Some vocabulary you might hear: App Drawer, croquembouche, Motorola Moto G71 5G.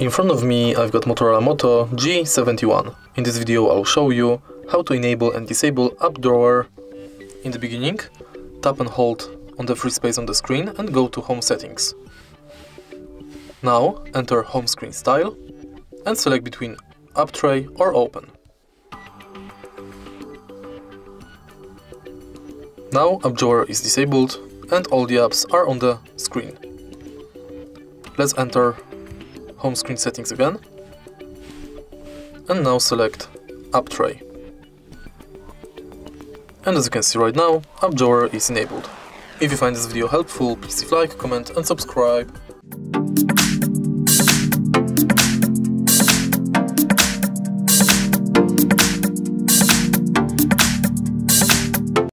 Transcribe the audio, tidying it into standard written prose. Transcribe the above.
In front of me I've got Motorola Moto G71. In this video I'll show you how to enable and disable app drawer. In the beginning, tap and hold on the free space on the screen and go to Home Settings. Now enter Home Screen Style and select between App Tray or Open. Now app drawer is disabled and all the apps are on the screen. Let's enter Home Screen Settings again and now select App Tray. And as you can see right now, app drawer is enabled. If you find this video helpful, please leave a like, comment and subscribe.